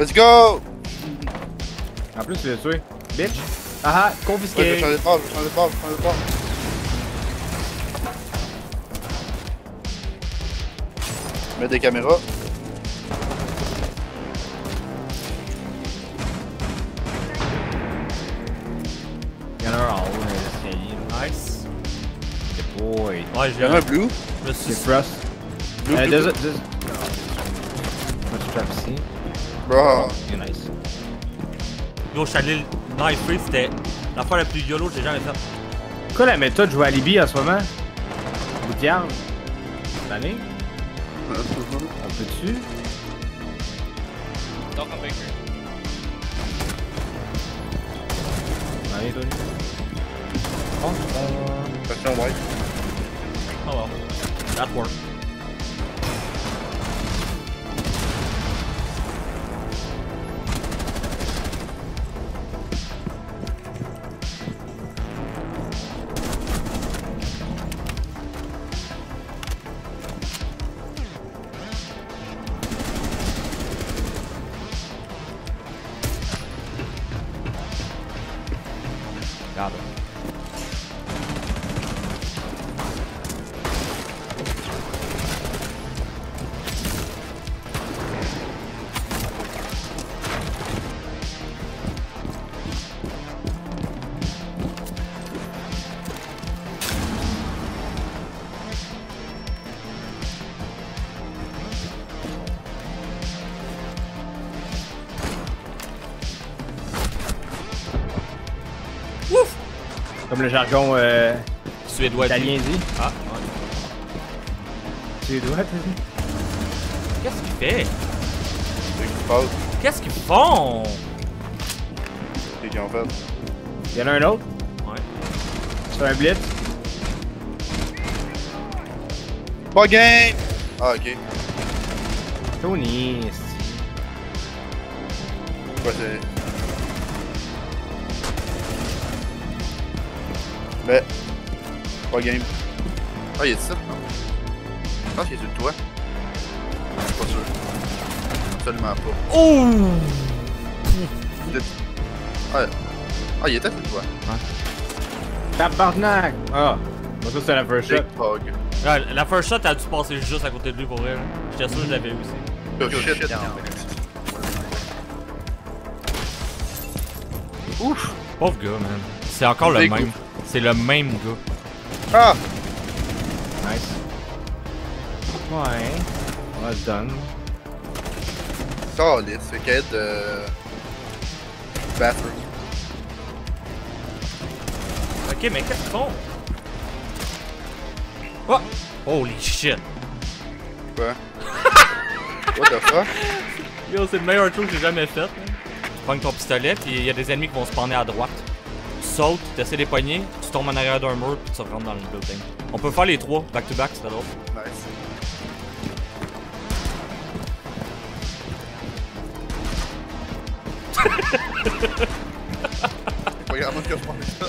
Let's go. En plus, tu l'as tué. Bitch. Ah ah, confisqué. Ouais, je change de porte. Je mets des caméras. Il y en a un en haut, mais c'est nice. C'est boy. Ouais, j'ai un blue. C'est Frost. There's much trap C. Bro. You're nice. Yo, je suis allé nice free, c'était l'affaire la plus yolo que j'ai jamais faite. Pourquoi la méthode joue à Libye en ce moment? Boudiard. L'année? On peut-tu? Talk on Baker. Allez, Tony. Attention, white. Oh well. That worked. Got him. Comme le jargon suédois italien dit. Ah, ouais. Suédois, t'as dit? Qu'est-ce qu'il fait? Qu'est-ce qu'ils font? Qu'est-ce qu'ils ont fait? Il y en a un autre? Ouais. Sur un blitz? Bon game! Ah, ok. Tony, c'est... Quoi, c'est... Ouais, pas game. Ah, il est ici, non? Je pense qu'il est sur le toit. Je suis pas sûr. Absolument pas. Oh! Ah, il était sur le toit. Tabarnak! Ah! Moi, ça, c'est la first shot. La first shot, elle a dû passer juste à côté de lui pour vrai. J'étais sûr que je l'avais eu aussi. Ouf! Pauvre gars, man. C'est encore le même. C'est le même gars. Ah! Nice. Ouais. Well done. Solide, c'est qu'elle bathroom. Ok, mais qu'est-ce qu'ils font? Oh! Holy shit! Quoi? What the fuck? Yo, c'est le meilleur truc que j'ai jamais fait. Tu prends ton pistolet, pis il y a des ennemis qui vont spawner à droite. Tu sautes, tu essaies les poignées, tu tombes en arrière d'un mur puis tu rentres dans le building. On peut faire les trois, back to back, c'est drôle. Nice. Regarde-moi que je prends ça.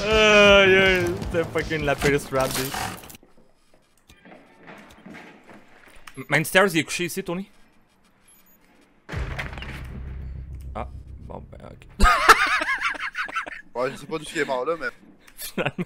C'était fucking la pire rap, dude. Mainstairs, il est couché ici, Tony? Ah, bon ben ok. Ouais, je sais pas du tout qui est mort là, mais... Finalement...